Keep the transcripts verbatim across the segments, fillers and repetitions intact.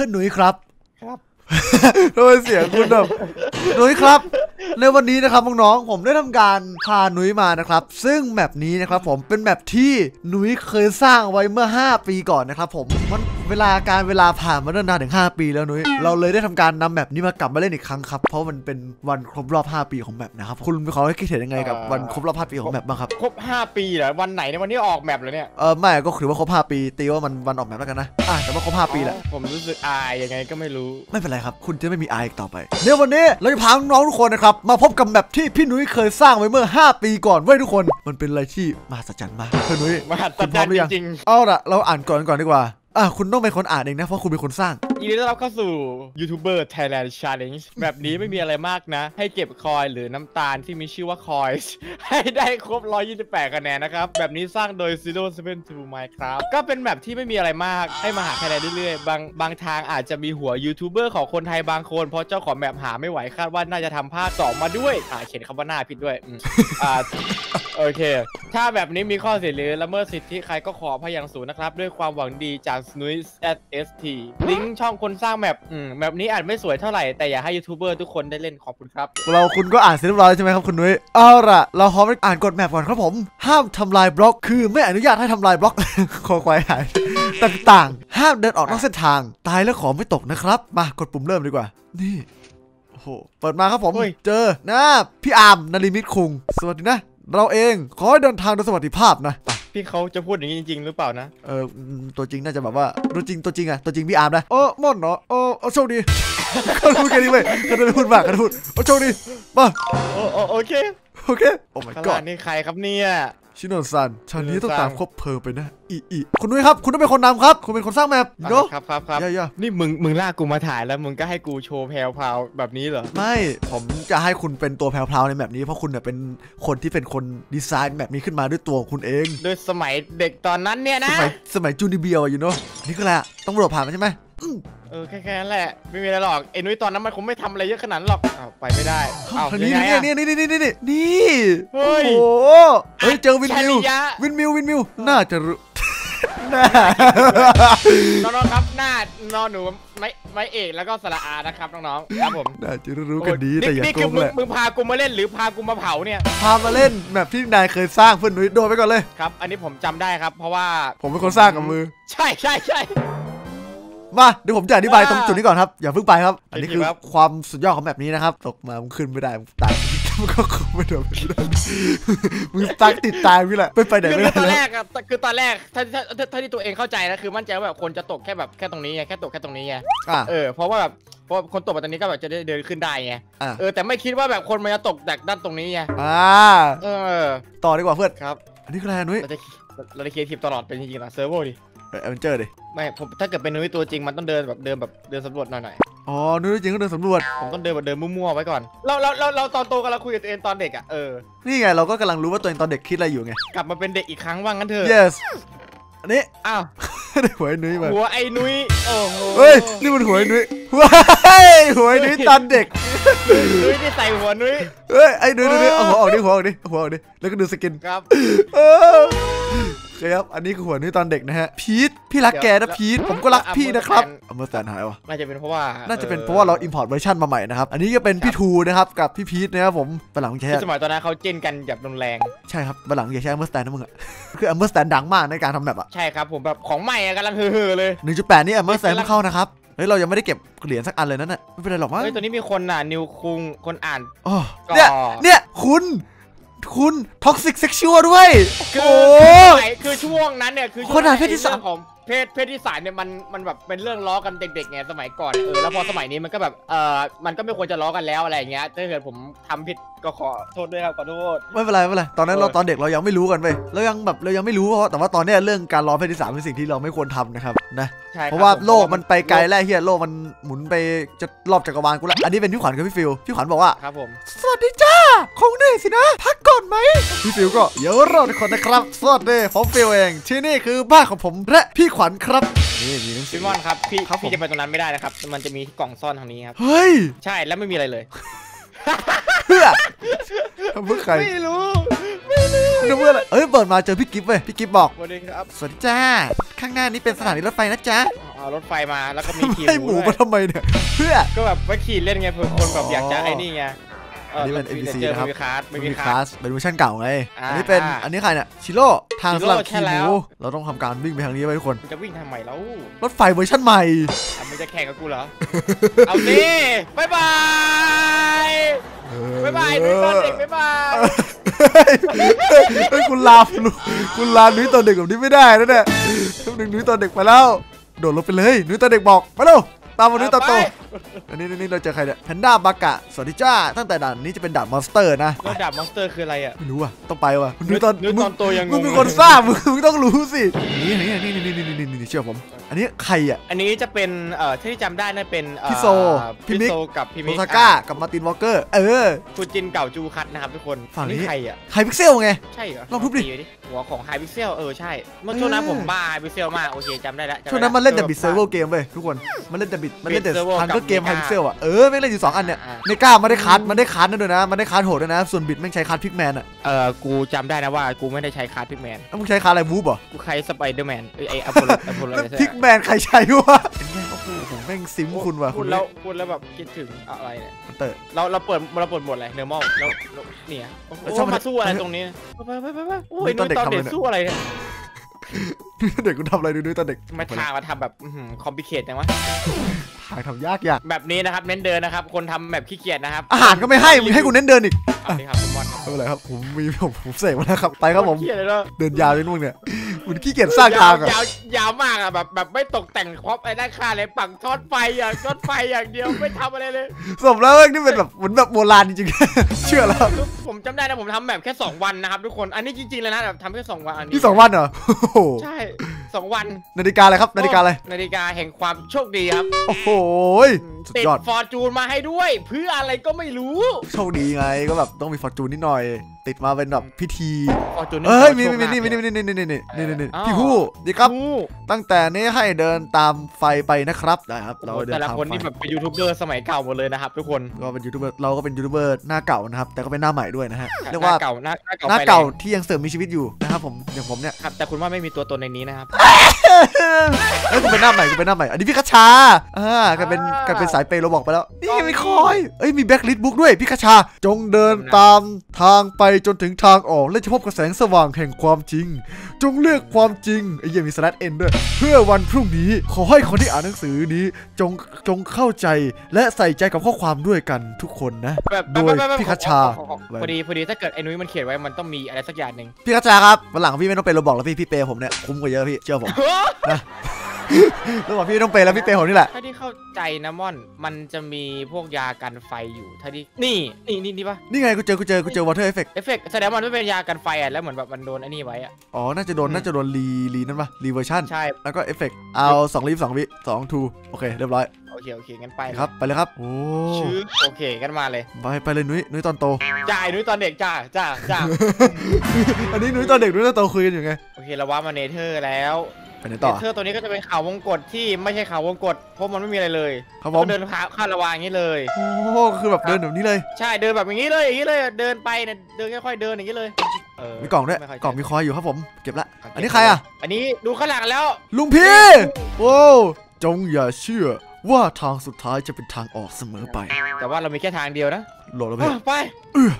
พื่อนหนุ่ยครับครับทำไมเสียงคุณแบบหนุ่ยครับในวันนี้นะครับน้องๆผมได้ทำการพาหนุ่ยมานะครับซึ่งแมปนี้นะครับผมเป็นแมปที่หนุ่ยเคยสร้างไว้เมื่อห้าปีก่อนนะครับผมมันเวลาการเวลาผ่านมาตั้งนานถึงห้าปีแล้วหนุ่ยเราเลยได้ทำการนำแมปนี้มากลับมาเล่นอีกครั้งครับเพราะมันเป็นวันครบรอบห้าปีของแมปนะครับคุณมีความคิดเห็นยังไงกับวันครบรอบห้าปีของแมปบ้างครับครบห้าปีเหรอวันไหนในวันนี้ออกแมปเลยเนี่ยเออไม่ก็คือว่าครบห้าปีตีว่ามันวันออกแมปแล้วกันนะอ่ะแต่ว่าครบห้าปีแหละผมรู้สึกอายยังไงก็ไม่รู้ไม่เป็นไรครับคุณจะไม่มีอายต่อไปในวันนี้เราจะพาน้องทุกคนนะครับมาพบกับแมปที่พี่หนุ่ยเคยสร้างไว้เมื่อห้าปีก่อนไว้ทุกคนมันเป็นอะไรที่มหัศจรรย์มากพี่หนุ่ยมหัศจรรย์จริงๆเอาละเราอ่านก่อนก่อนดีกว่าอ่ะคุณต้องเป็นคนอ่านเองนะเพราะคุณเป็นคนสร้างยินดีต้อนรับเข้าสู่ยูทูบเบอร์ไทยแลนด์ชาเลนจ์แบบนี้ไม่มีอะไรมากนะให้เก็บคอยหรือน้ำตาลที่มีชื่อว่าคอยให้ได้ครบหนึ่งร้อยยี่สิบแปดคะแนนนะครับแบบนี้สร้างโดย zero seven two Minecraft ก็เป็นแบบที่ไม่มีอะไรมากให้มาหาคะแนนเรื่อยๆบางบางทางอาจจะมีหัวยูทูบเบอร์ของคนไทยบางคนเพราะเจ้าของแบบหาไม่ไหวคาดว่าน่าจะทำภาคสองมาด้วยอ่าเขียนคำว่าหน้าผิดด้วยอ่าโอเคถ้าแบบนี้มีข้อเสียหรือละเมิดสิทธิใครก็ขอพยางค์ศูนย์นะครับด้วยความหวังดีจาก สนุยส์ แอท เอส ที ลิงก์ช่องคนสร้างแมปแมปนี้อาจไม่สวยเท่าไหร่แต่อยากให้ยูทูบเบอร์ทุกคนได้เล่นขอบคุณครับเราคุณก็อ่านเสร็จเรียบร้อยใช่ไหมครับคุณนุ้ยเอาล่ะเราพร้อมอ่านกฎแมปก่อนครับผมห้ามทำลายบล็อกคือไม่อนุญาตให้ทำลายบล็อกคอควายหายต่างๆห้ามเดินออกนอกเส้นทางตายแล้วของไม่ตกนะครับมากดปุ่มเริ่มดีกว่านี่โอ้โหเปิดมาครับผมเจอหน้าพี่อาร์มนลิมิตคุงสวัสดีนะเราเองขอให้เดินทางโดยสวัสดิภาพนะพี่เขาจะพูดอย่างนี้จริงๆหรือเปล่านะเออตัวจริงน่าจะแบบว่าตัวจริงตัวจริงอะตัวจริงพี่อาร์มนะโอ้ม่อนเนาะโอ้โชคดีเขาพูดกันดีเว้ยเขาจะพูดมากเขาพูดโอ้โชคดีมาโอ้โอเคโอเคโอ้ my god นี่ใครครับเนี่ยชิโนซันชานี้ต้องตามครบเพลิงไปนะอีอีคุณนุ้ยครับคุณต้องเป็นคนนำครับคุณเป็นคนสร้างแมปเนาะครับครับครับนี่มึงมึงลากกูมาถ่ายแล้วมึงก็ให้กูโชว์แพลวพราวแบบนี้เหรอไม่ผมจะให้คุณเป็นตัวแพลวพราวในแบบนี้เพราะคุณเนี่ยเป็นคนที่เป็นคนดีไซน์แบบนี้ขึ้นมาด้วยตัวคุณเองโดยสมัยเด็กตอนนั้นเนี่ยนะสมัยสมัยจูนิเบียวอยู่เนาะนี่ก็แหละต้องหลบผ่านใช่ไหมเออแค่นั้นแหละไม่มีอะไรหรอกไอ้นุ้ยตอนนั้นมันคงไม่ทำอะไรเยอะขนาดหรอกอ้าวไปไม่ได้อ้าวนี่นี่นี่นี่นี่นี่นี่โอ้โหเฮ้ยเจอวินมิววินมิววินมิวน่าจะน้องๆครับหน้านอนหนูไม้ไม้เอกแล้วก็สระอานะครับน้องๆครับผมน่าจะรู้กันดีแต่อย่าโกงเลยมึงพากูมาเล่นหรือพากูมาเผาเนี่ยพามาเล่นแบบที่นายเคยสร้างเพื่อนนุ้ยโดนไปก่อนเลยครับอันนี้ผมจำได้ครับเพราะว่าผมเป็นคนสร้างกับมือใช่ใช่ใช่มาเดี๋ยวผมจะอธิบายตรงจุดนี้ก่อนครับอย่าเพิ่งไปครับอันนี้คือความสุดยอดของแบบนี้นะครับตกมามึงขึ้นไม่ได้มึงตายมึงก็ขึ้นไม่ได้มึงตักติดตายพี่แหละไปไปไหนไม่ได้ตอนแรกอะคือตอนแรกถ้าถ้าถ้าที่ตัวเองเข้าใจนะคือมั่นใจว่าแบบคนจะตกแค่แบบแค่ตรงนี้ไงแค่ตกแค่ตรงนี้ไงเออเพราะว่าแบบเพราะคนตกแบบตอนนี้ก็แบบจะได้เดินขึ้นได้ไงเออแต่ไม่คิดว่าแบบคนมันจะตกจากด้านตรงนี้ไงอ่าเออต่อดีกว่าเพื่อนครับอันนี้คืออะไรนุ้ยเราได้เคลียร์ทีมตลอดเป็นจริงๆนะเซิร์ฟเวอร์ดิเอเวนเจอร์ดิไม่ผมถ้าเกิดเป็นนุ้ยตัวจริงมันต้องเดินแบบเดินแบบเดินสำรวจหน่อยๆอ๋อนุ้ยจริงก็เดินสำรวจผมต้องเดินแบบเดินมั่วๆไว้ก่อนเราเราเราเราตอนโตกันเราคุยกับตัวเองตอนเด็กอ่ะเออนี่ไงเราก็กำลังรู้ว่าตัวเองตอนเด็กคิดอะไรอยู่ไงกลับมาเป็นเด็กอีกครั้งว่างั้นเถอะ yes อันนี้อ้าวหัวไอ้นุ้ยมาหัวไอ้นุ้ยโอ้โหเฮ้ยนี่มันหัวไอ้นุ้ยว้ายหัวไอ้นุ้ยตอนเด็กนุ้ยที่ใส่หัวนุ้ยเฮ้ยไอ้นุ้ยนุ้ยเอาหัวออกดิหัวออกดิหัวออกดิแล้วก็ดูสกินครับครับอันนี้คือหัวนี่ตอนเด็กนะฮะพีทพี่รักแกนะพีทผมก็รักพี่นะครับเอามือแตนหายวะน่าจะเป็นเพราะว่าน่าจะเป็นเพราะว่าเราอิมพอร์ตเวอร์ชันมาใหม่นะครับอันนี้ก็เป็นพี่ทูนะครับกับพี่พีทนะครับผมบะหลังแชร์สมัยตอนนั้นเขาเจนกันแบบรุนแรงใช่ครับบะหลังอย่าใช้เมอร์สแตนนะมึงอ่ะคือเมอร์สแตนดังมากในการทำแบบอ่ะใช่ครับผมแบบของใหม่กำลังเฮ่อเลย หนึ่งจุดแปด นี่เมอร์สแตนไม่เข้านะครับเฮ้ยเรายังไม่ได้เก็บเหรียญสักอันเลยนั่นน่ะไม่เป็นไรหรอกว่าเฮ้ยตัวนี้มีคนอ่านนิวคุงคนอ่านเนี่ยเนี่ยคุณคุณท็อกซิกเซ็กชวลด้วยคือคือช่วงนั้นเนี่ยคือคนหาเพศที่สามของเพศเพศที่สามเนี่ยมันมันแบบเป็นเรื่องล้อกันเด็กๆไงสมัยก่อนเออแล้วพอสมัยนี้มันก็แบบเออมันก็ไม่ควรจะล้อกันแล้วอะไรอย่างเงี้ยถ้าเกิดผมทำผิดก็ขอโทษด้วยครับขอโทษไม่เป็นไรไม่เป็นไรตอนนั้นเราตอนเด็กเรายังไม่รู้กันไปเรายังแบบเรายังไม่รู้เพราะแต่ว่าตอนนี้เรื่องการล้อเพศที่สามเป็นสิ่งที่เราไม่ควรทำนะครับนะเพราะว่าโลกมันไปไกลแล้วเฮียโลกมันหมุนไปจะรอบจักรวาลกูละอันนี้เป็นพี่ขวัญกับพี่ฟิวพี่ขวัญบอกว่าครับผมสวัสดีจ้าคงเหนื่อยสินะพักก่อนไหมพี่ฟิวก็เดี๋ยวรอทุกคนนะครับสวัสดีผมฟิวเองที่นี่คือบ้านของผมและพี่ขวัญครับนี่มีน้ำพี่ม่อนครับพี่พี่จะไปตรงนั้นไม่ได้นะครับมันจะมีกล่องซ่อนทางนี้ครับเฮ้ยใช่แล้วไม่มีอะไรเลยเพื่อเพื่อใครไม่รู้ไม่รู้เพื่ออะไรเอ้ยเปิดมาเจอพี่กิฟต์เว้ยพี่กิฟต์บอกสวัสดีครับสวัสดีจ้าข้างหน้านี้เป็นสถานีรถไฟนะจ๊ะ เอารถไฟมาแล้วก็มีขี่หมูมาทำไมเนี่ยเพื่อก็แบบไปขี่เล่นไงเพื่อคนแบบอยากจะไอ้นี่ไงอันนี้เป็น เอ็น พี ซี นะครับไม่มีคลาสเป็นเวอร์ชันเก่าไงอันนี้เป็นอันนี้ใครเนี่ยชิโร่ทางสลับขี่หมูเราต้องทำการวิ่งไปทางนี้ไปทุกคนจะวิ่งทางใหม่แล้วรถไฟเวอร์ชันใหม่มันจะแข่งกับกูเหรอเอาดิบ๊ายบายบ๊ายบายด้วยตอนเด็กบ๊ายบายคุณลาคุณลาหนุ่ยตอนเด็กแบบนี้ไม่ได้นะเนี่ยทุกหนึ่งหนุ่ยตอนเด็กไปแล้วโดดลงไปเลยหนุ่ยตอนเด็กบอกไปแล้วตามมาหนุ่ยตอนโตอันนี้นี่เราเจอใครเนี่ยแพนด้าบากะสวัสดีจ้าตั้งแต่ด่านนี้จะเป็นด่านมอนสเตอร์นะด่านมอนสเตอร์คืออะไรอ่ะไม่รู้อ่ะต้องไปว่ะหนุ่ยตอนหนุ่ยตอนโตยังงงมึงเป็นคนทราบมึงต้องรู้สินี่นี่นี่นี่นี่นี่นี่เชื่อผมอันนี้ใครอ่ะอันนี้จะเป็นเอ่อที่จำได้น่าเป็นพิโซพิมิกกับพิมิกโอซาก้ากับมาตินวอลเกอร์เออฟูจินเก่าจูคัตนะครับทุกคนฝั่งนี้ใครอ่ะไฮพิกเซลไงใช่เหรอลองทุบดิหัวของไฮพิกเซลเออใช่เมื่อช่วงนั้นผมบ้าไฮพิกเซลมากโอเคจำได้แล้วช่วงนั้นมันเล่นแต่บิดเซอร์เวอร์เกมเว้ยทุกคนมันเล่นแต่บิดมันเล่นแต่ทางก็เกมไฮพิกเซลอ่ะเออแม่งเล่นอยู่สองอันเนี่ยในก้ามันได้คัทมันได้คัทนั่นด้วยนะมันได้คัทโหดด้วยนะส่วนบิดแม่งใช้คัทพิกแมนอ่ะเออกูจำได้นะว่ากูไม่ได้ใช้คัทพิกแมนแล้วมึงใช้คัทอะไรวูบอ่ะกูใช้สไปเดอร์แมนไออพอลอพอลพิกแมนใครใช้วะผมแม่งซิมคุณว่ะคุณแล้วคุณแล้วแบบคิดถึงอะไรเนี่ยเตอเราเราเปิดเราเปิดหมดเลยเนอร์มอลแล้วเนี่ยชอบมาสู้อะไรตรงนี้ไปไปไปโอ้ยตอนเด็กทำอะไรสู้อะไรเนี่ยเด็กคุณทำอะไรดูด้วยตอนเด็กมาทางมาทำแบบคอมพิเคทจังวะทางทำยากยากแบบนี้นะครับเน้นเดินนะครับคนทำแบบขี้เกียจนะครับอาหารก็ไม่ให้มึงให้กูเน้นเดินอีกนี่ครับผมบอลครับไม่เป็นไรครับผมมีผมผมเสกมาแล้วครับไปครับผมเดินยาวไปนู่นเนี่ยมันขี้เกียจสร้างทางอะยาวยาวมากอะแบบแบบไม่ตกแต่งครอบไอ้ด้านข้างเลยปักช็อตไฟอย่างช็อตไฟอย่างเดียวไม่ทำอะไรเลยสมแล้วนี่เป็นแบบเหมือนแบบโบราณจริงๆเชื่อแล้วผมจำได้นะผมทำแบบแค่สองวันนะครับทุกคนอันนี้จริงๆเลยนะแบบทำแค่สองวันอันนี้ที่สองวันเหรอใช่สองวันนาฬิกาอะไรครับนาฬิกาอะไรนาฬิกาแห่งความโชคดีครับโอ้โหติดฟอร์จูนมาให้ด้วยเพื่ออะไรก็ไม่รู้โชคดีไงก็แบบต้องมีฟอร์จูนนิดหน่อยติดมาเป็นแบบพิธีเอ้ยมีมีนี่มีนี่มีนี่นี่นี่นี่นี่พี่ผู้ดีครับตั้งแต่นี้ให้เดินตามไฟไปนะครับได้ครับเราเดินตามไฟแต่ละคนนี่แบบเป็นยูทูบเบอร์สมัยเก่าหมดเลยนะครับทุกคนก็เป็นยูทูบเบอร์เราก็เป็นยูทูบเบอร์หน้าเก่านะครับแต่ก็เป็นหน้าใหม่ด้วยนะฮะเรียกว่าเก่าหน้าหน้าเก่าที่ยังเสริมมีชีวิตอยู่นะครับผมอย่างผมเนี่ยครับแต่คุณว่าไม่มีตัวตนในนี้นะครับเอ้ยกูเป็นหน้าใหม่กูเป็นหน้าใหม่อันนี้พี่คชาอ่ากลายเป็นกลายเป็นสายเปย์เราบอกไปแล้วนี่ไม่คอยเอ้ยมีแบ็คลิสต์บุ๊กด้วยพี่คชาจงเดินตามทางไปจนถึงทางออกและจะพบกับแสงสว่างแห่งความจริงจงเลือกความจริงไอ้เยี่ยมีสแลชเอ็นด้วยเพื่อวันพรุ่งนี้ขอให้คนที่อ่านหนังสือนี้จงจงเข้าใจและใส่ใจกับข้อความด้วยกันทุกคนนะโดยพี่คชาพอดีพอดีถ้าเกิดไอ้นุ้ยมันเขียนไว้มันต้องมีอะไรสักอย่างหนึ่งพี่คชาครับวันหลังพี่ไม่ต้องไปเราบอกแล้วพี่พี่เปย์ผมเนี่ยคุ้มกว่าเยอะพี่เชื่อผมแล้วบอกพี่ต้องเปย์แล้วพี่เปย์ผมนี่แหละถ้าที่เข้าใจนะม่อนมันจะมีพวกยากันไฟอยู่ถ้าที่นี่นี่นี่นี่ปะนี่ไงกูเจอกูเจอกูเจอวอเตอร์เอฟเฟกต์เอฟเฟกต์แสดงว่ามันไม่เป็นยากันไฟอ่ะแล้วเหมือนแบบมันโดนไอ้นี่ไว้อ่ะอ๋อน่าจะโดนน่าจะโดนรีรีนั่นปะรีเวอร์ชันใช่แล้วก็เอฟเฟกต์เอาสองรีสองวิสองทูโอเคเรียบร้อยโอเคโอเคงั้นไปครับไปเลยครับโอ้ชื่อโอเคกันมาเลยไปไปเลยนุ้ยนุ้ยตอนโตจ่ายนุ้ยตอนเด็กจ้าจ้าจ้าอันนี้นุ้ยตอนเด็กนุ้ยตอนโตคุยกันอยู่ไงโอเคเราว่ามาเนเธอร์แล้วเนเธอร์ตัวนี้ก็จะเป็นข่าววงกฏที่ไม่ใช่ข่าววงกฏเพราะมันไม่มีอะไรเลยเขาเดินข้ามระวางอย่างนี้เลยโอ้โหคือแบบเดินแบบนี้เลยใช่เดินแบบอย่างนี้เลยอย่างนี้เลยเดินไปเนี่ยเดินค่อยๆเดินอย่างนี้เลยมีกล่องด้วยกล่องมีคอยอยู่ครับผมเก็บละอันนี้ใครอ่ะอันนี้ดูข้างหลังแล้วลุงพี่โอ้จงอย่าเชื่อว่าทางสุดท้ายจะเป็นทางออกเสมอไปแต่ว่าเรามีแค่ทางเดียวนะโหลดไปไป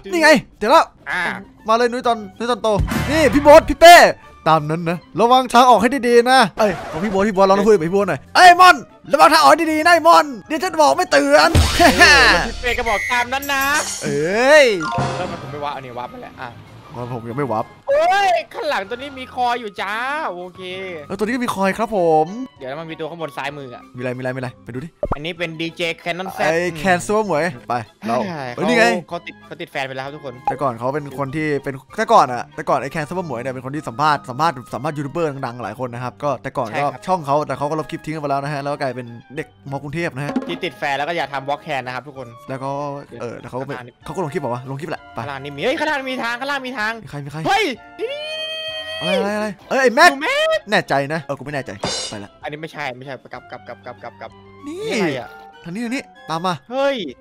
นี่ไงเดี๋ยวแล้วมาเลยนุ้ยตอนนุ้ยตอนโตนี่พี่โบ๊ทพี่เป้ตามนั้นนะระวังทางออกให้ดีๆนะเอ้ยของพี่โบพี่โบลองคุยกับพี่โบหน่อยเอ้ยมอนระวังทางออกดีๆนะมอนเดี๋ยวฉันบอกไม่เตือนพี่เป้ก็บอกตามนั้นนะเอ้ยแล้วมันผมไม่วับอันนี้วับไปแล้วอ่ะมันผมยังไม่วับเอ้ยข้างหลังตัวนี้มีคอยอยู่จ้าโอเคแล้วตัวนี้ก็มีคอยครับผมเดี๋ยวมันมีตัวข้างบนซ้ายมืออ่ะมีอะไรมีอะไรมีอะไรไปดูดิอันนี้เป็นดีเจแคนนอนแซ่บไอแคนซัวหมวยไปเรานี่ไงเขาติดเขาติดแฟนไปแล้วครับทุกคนแต่ก่อนเขาเป็นคนที่เป็นแต่ก่อนอ่ะแต่ก่อนไอแคนซัวหมวยเนี่ยเป็นคนที่สัมภาษณ์สัมภาษณ์สัมภาษณ์ยูทูบเบอร์ดังๆหลายคนนะครับก็แต่ก่อนก็ช่องเขาแต่เขาก็ลบคลิปทิ้งไปแล้วนะฮะแล้วกลายเป็นเด็กมอกรุงเทพนะฮะที่ติดแฟนแล้วก็อยากทำบล็อกแคนนะครับทุกคนแล้วก็เออเขาก็เป็นเขาก็ลงคลิปบอกว่าลงคลิปแหละข้างล่างนี่มีเฮ้ยข้างล่างมีทางข้างล่างมีทางใครมีใครเฮ้ยอะไรอะไรเอ้ยแม็กแน่ใจนะเออกูไม่แน่ใจไปละอันนี้ไม่ใช่ไม่ใช่กลับกลับกลับกลับกลับนี่ทางนี้ทางนี้ตามมาเฮ้ย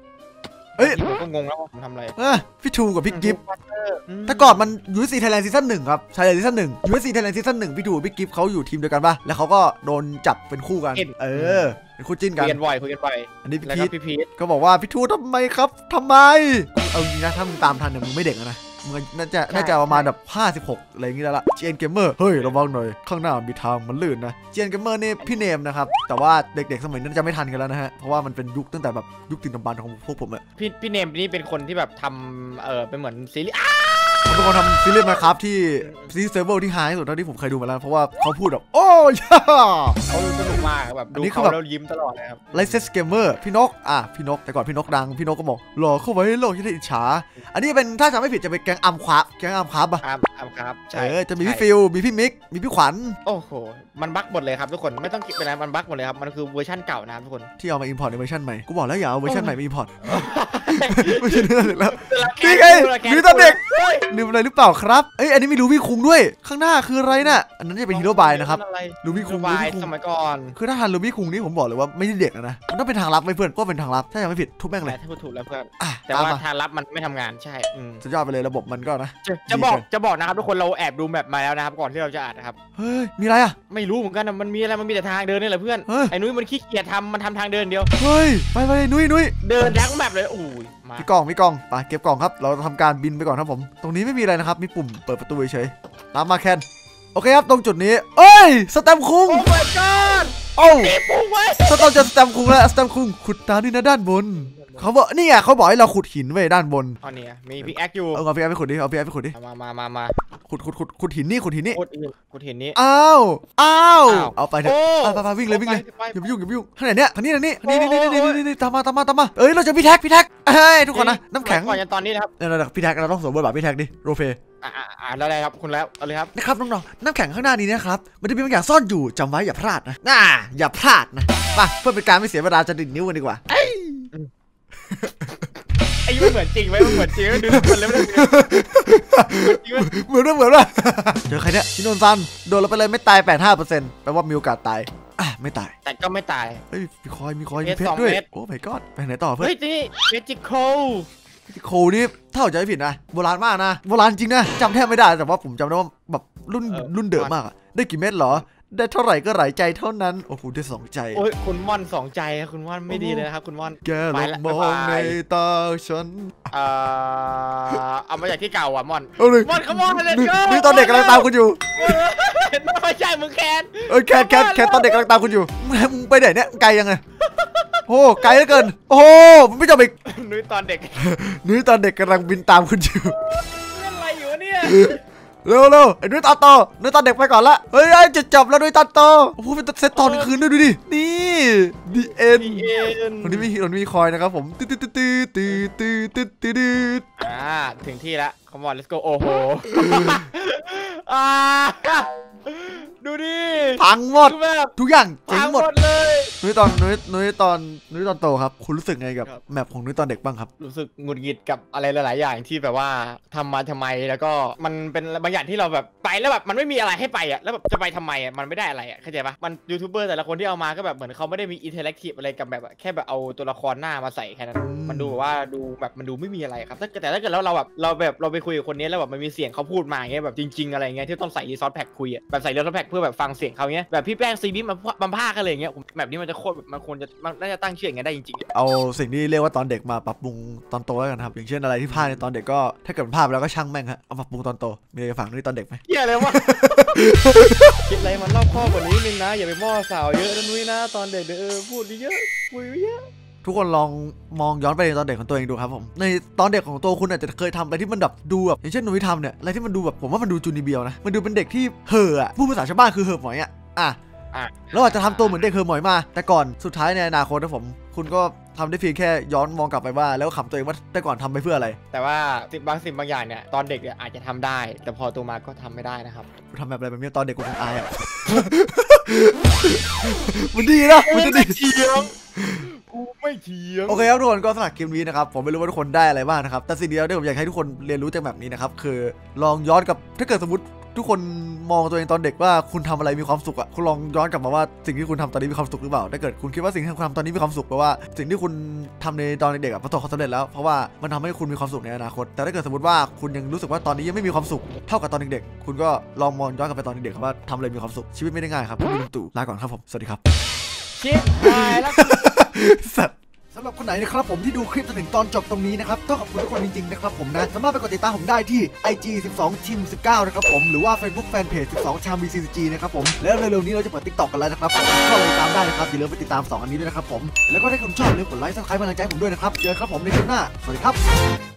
เอ้ยผมก็งงแล้วว่าผมทำอะไรพี่ทูกับพี่กิฟต์แต่ก่อนมันยูเอสซีไทยแลนด์ซีซั่นหนึ่งครับไทยแลนด์ซีซั่นหนึ่งยูเอสซีไทยแลนด์ซีซั่นหนึ่งพี่ทูพี่กิฟต์เขาอยู่ทีมเดียวกันป่ะแล้วเขาก็โดนจับเป็นคู่กันเออเป็นคู่จิ้นกันคุยกันบ่อยคุยกันบ่อยอันนี้พี่พีทก็บอกว่าพี่ทูทำไมครับทำไมเอาจริงนะถ้ามึงตามทันเนี่ยมึงไม่เด็กนะมันน่าจะน่าจะประมาณแบบห้าสิบหกอะไรอย่างงี้แล้วล่ะเจนเกมเมอร์เฮ้ยระวังหน่อยข้างหน้ามีทางมันลื่นนะเจนเกมเมอร์นี่พี่เนมนะครับแต่ว่าเด็กๆสมัยนั้นจะไม่ทันกันแล้วนะฮะเพราะว่ามันเป็นยุคตั้งแต่แบบยุคติ่งตำบานของพวกผมอะพี่พี่เนมนี่เป็นคนที่แบบทำเออเป็นเหมือนซีรีส์เป็นคนทำซีรีส์มาครับที่ซีรีส์เซิร์ฟเวอร์ที่หายที่สุดเท่าที่ผมเคยดูมาแล้วเพราะว่าเขาพูดแบบโอ้ยเขาดูสนุกมากแบบดูเขาแล้วยิ้มตลอดนะครับไลเซสเกมเมอร์พี่นกอ่ะพี่นกแต่ก่อนพี่นกดังพี่นกก็บอกหล่อเข้าไว้โลกที่ได้อิจฉาอันนี้เป็นถ้าจำไม่ผิดจะเป็นแกงอัมควับแกงอัมควับอะอัมอัมครับใช่จะมีพี่ฟิวมีพี่มิกมีพี่ขวัญโอ้โหมันบั๊กหมดเลยครับทุกคนไม่ต้องคิดไปแล้วมันบั๊กหมดเลยครับมันคือเวอร์ชันเก่านะครับทุกคนที่เอามาอินพอร์ตในเวอร์ชันใหม่กูบอกแล้วอย่าเอาเวอร์ชันใหม่มาอินพอร์ตไม่ใช่เรื่องเด็กแล้วนี่ไงมีตอนเด็กลืมอะไรหรือเปล่าครับเอ้ยอันนี้มีลูบี้คุงด้วยข้างหน้าคืออะไรน่ะอันนั้นจะเป็นฮีโร่บายนะครับลูบี้คุงสมัยก่อนคือถ้าทันลูบี้คุงนี่ผมบอกเลยว่าไม่ใช่เด็กนะมันต้องเป็นทางลับไปเพื่อนก็เป็นทางลับถ้ายังไม่ผิดทุบแม่งเลยถ้าถูกแล้วเพื่อนแต่ว่าทางลับมันไม่ทำงานใช่สุดยอดไปเลยระบบมันก็นะจะบอกจะบอกนะครับทุกคนเราแอบดูแมปมาแล้วนะครับก่อนที่เราจะอัดนะครับเฮ้ยมีอะไรอ่ะไม่รู้เหมือนกันมันมีอะไรมันมีแต่ทางเดินนี่แหละเพื่อนไอ้นุ้ยมันขี้เกียจทำมันทำทางเดินเดียวเฮ้ยไปไปนุ้ยนุ้ยเดินทั้งแมปเลยอู้ยพี่กองพี่กองไปเก็บกองครับเราทำการบินไปก่อนครับผมตรงนี้ไม่มีอะไรนะครับมีปุ่มเปิดประตูเฉยตามมาแคนโอเคครับตรงจุดนี้เอ้ยสแตมคุงโอ้เปิดก่อนโอ้สแตมจะสแตมคุงแล้วสแตมคุงขุดตานี่นะด้านบนเขาบอกนี่ไงเขาบอกให้เราขุดหินไว้ด้านบนอ๋อเนี่ยมีพี่แอคอยู่เอาพี่แอคไปขุดดิเอาพี่แอคไปขุดดิมามามามาขุดขุดขุดขุดหินนี่ขุดหินนี่ขุดหินนี่อ้าวอ้าวเอาไปเถอะไปไปวิ่งเลยวิ่งเลยอย่าไปยุ่งอย่าไปยุ่งขนาดเนี้ยขนาดนี้ขนาดนี้นี่นี่นี่นี่ตามมาตามมาตามมาเอ้ยเราจะพี่แท็กพี่แท็กเฮ้ยทุกคนนะน้ำแข็งก่อนอย่างตอนนี้นะครับเดี๋ยวพี่แท็กเราต้องสวมบทบาทพี่แท็กดิโรเฟอ่าอ่าอะไรครับคุณแล้วอะไรครับนะครับน้องๆน้ำแข็งข้างหน้านี้นะครับมันจะมีบางอย่างซ่อนอยู่จำไว้อย่าพลาดนะน่าอย่าพลาดนะป่ะเพื่อเป็นการไม่เสียเวลาจะดิ่งนิ้วกันดีกว่าไอ้ไม่เหมือนจริงไหมเหมือนจริงดูมันแล้วมันเหมือนเหมือนว่าเจอใครเนี่ยชินนซันโดนเราไปเลยไม่ตาย แปดสิบห้าเปอร์เซ็นต์ แปลว่ามีโอกาสตายอ่ะไม่ตายแต่ก็ไม่ตายเฮ้ยมีคอยมีคอยมีเพชรด้วยโอ้my god ไปไหนต่อเพื่อนเฮ้ยนี่เมจิโคเมจิโคนี่เท่าจะไม่ผิดนะโบราณมากนะโบราณจริงนะจำแทบไม่ได้แต่ว่าผมจำได้ว่าแบบรุ่นรุ่นเดิมมากอะได้กี่เม็ดหรอได้เท่าไหร่ก็หลายใจเท่านั้นโอ้โหได้สองใจโอ้ยคุณม่อนสองใจคุณม่อนไม่ดีเลยนะครับคุณม่อนแกมองในตาฉันเอ่อเอามาจากที่เก่าอ่ะม่อนม่อนขโมยเลยนี่ตอนเด็กกำลังตามคุณอยู่ไม่ใช่มึงแคนเอ้ยแคนแคนแคนตอนเด็กกำลังตามคุณอยู่มึงไปไหนเนี่ยไกลยังไงโอ้ไกลเหลือเกินโอ้มันไม่จบอีกนุ้ยตอนเด็กนุ้ยตอนเด็กกำลังบินตามคุณอยู่อะไรอยู่เนี่ยเร็วเร็วไอ้นุ้ยตาโตนุ้ยตาเด็กไปก่อนละเฮ้ยจะจับแล้วนุ้ยตาโตโอ้โหเป็นเซตตอนคืนด้วยดูดินี่ดีเอ็นวันนี้มีวันนี้มีคอยนะครับผมตื้อตื้อตื้อตื้อตื้อตื้อตื้อตื้ออ่าถึงที่ละคอมมอน let's go โอ้โหอ่าดูดิพังหมดทุกอย่างเจ๋งหมดเลยนุ้ยตอนนุ้ยนุ้ยตอนนุ้ยตอนโตครับคุณรู้สึกไงกับแมปของนุ้ยตอนเด็กบ้างครับรู้สึกหงุดหงิดกับอะไรหลายๆอย่างที่แบบว่าทำมาทำไมแล้วก็มันเป็นบางอย่างที่เราแบบไปแล้วแบบมันไม่มีอะไรให้ไปอ่ะแล้วแบบจะไปทำไมอ่ะมันไม่ได้อะไรอ่ะเข้าใจปะมันยูทูบเบอร์แต่ละคนที่เอามาก็แบบเหมือนเขาไม่ได้มีอินเทอร์แอคทีฟอะไรกับแบบแค่แบบเอาตัวละครหน้ามาใส่แค่นั้นมันดูแบบว่าดูแบบมันดูไม่มีอะไรครับแต่ถ้าเกิดแล้วเราแบบเราแบบเราไปคุยกับคนนี้แล้วแบบมันมีเสียงเขาพูดมาเงี้ยแบบจริงๆอะไรเงี้ยที่ต้องใส่ซอสแพ็คคุยอ่ะแบบใส่ซอสแพ็คเพื่อแบบฟังเสียงเขาเงี้ยแบบพี่แป้งซีบีมันพากอะไรเงี้ยแบบนี้มันจะโคตรมันควรจะน่าจะตั้งชื่ออย่างเงี้ยได้จริงๆเอาสิ่งที่เรียกว่าตอนเด็กมาปรับปรุงตอนโตแล้วกันครับอย่างเช่นอะไรที่พลาดในตอนเด็กก็ถ้าเกิดพลาดแล้วก็ช่างแม่งฮะเอาปรับปรุงตอนโตมีอะไรฝังด้วยตอนเด็กไหมเหี้ยเลยวะคิดอะไรมันรอบคอบกว่านี้นิดนะอย่าไปม่อสาวเยอะนุ้ยนะตอนเด็กเด้อพูดเยอะคุยเยอะทุกคนลองมองย้อนไปในตอนเด็กของตัวเองดูครับผมในตอนเด็กของตัวคุณอาจจะเคยทำอะไรที่มันแบบดูแบบอย่างเช่นนุ้ยทำเนี่ยอะไรที่มันดูแบบผมว่ามันดูจูนิเบียวนะมันดูเป็นเด็กที่เห่ออะพูดภาษาชาวบ้านคือเห่อหมอยอะอ่ะแล้วอาจจะทำตัวเหมือนเด็กเฮอร์มอยมาแต่ก่อนสุดท้ายในอนาคตนะผมคุณก็ทำได้เพียงแค่ย้อนมองกลับไปว่าแล้วขำตัวเองว่าแต่ก่อนทำไปเพื่ออะไรแต่ว่าบางสิ่งบางอย่างเนี่ยตอนเด็กเนี่ยอาจจะทำได้แต่พอโตมาก็ทำไม่ได้นะครับกูทำแบบอะไรแบบนี้ตอนเด็กกูคงอายอ่ะมันดีนะมันจะดีเทียงกูไม่เทียงโอเคครับทุกคนก็สำหรับคลิปนี้นะครับผมไม่รู้ว่าทุกคนได้อะไรบ้างนะครับแต่สิ่งเดียวที่ผมอยากให้ทุกคนเรียนรู้จากแบบนี้นะครับคือลองย้อนกับถ้าเกิดสมมติ ทุกคนมองตัวเองตอนเด็กว่าคุณทำอะไรมีความสุขอะคุณลองย้อนกลับมาว่าสิ่งที่คุณทำตอนนี้มีความสุขหรือเปล่าถ้าเกิดคุณคิดว่าสิ่งที่คุณทำตอนนี้มีความสุขแปลว่าสิ่งที่คุณทำในตอนเด็กอะประสบความสำเร็จแล้วเพราะว่ามันทำให้คุณมีความสุขในอนาคตแต่ถ้าเกิดสมมติว่าคุณยังรู้สึกว่าตอนนี้ยังไม่มีความสุขเท่ากับตอนเด็กๆคุณก็ลองมองย้อนกลับไปตอนเด็กๆว่าทำอะไรมีความสุขชีวิตไม่ได้ง่ายครับพี่ลุงตู่ลาก่อนครับผมสวัสดีครับชิบหายแล้วสำหรับคนไหนนะครับผมที่ดูคลิปจนถึงตอนจบตรงนี้นะครับต้องขอบคุณทุกคนจริงๆนะครับผมนะสามารถไปกดติดตามผมได้ที่ ไอ จี สิบสองทีมสิบเก้านะครับผมหรือว่า Facebook Fanpage สิบสองชาม บี ซี ซี จี นะครับผมแล้วเร็วๆนี้เราจะเปิด TikTok กันแล้วนะครับก็ไปตามได้นะครับอย่าลืมไปติดตามสองอันนี้ด้วยนะครับผมแล้วก็ถ้าคุณชอบอย่าลืมกดไลค์ซับสไครป์กำลังใจผมด้วยนะครับเจอกันครับผมในคลิปหน้าสวัสดีครับ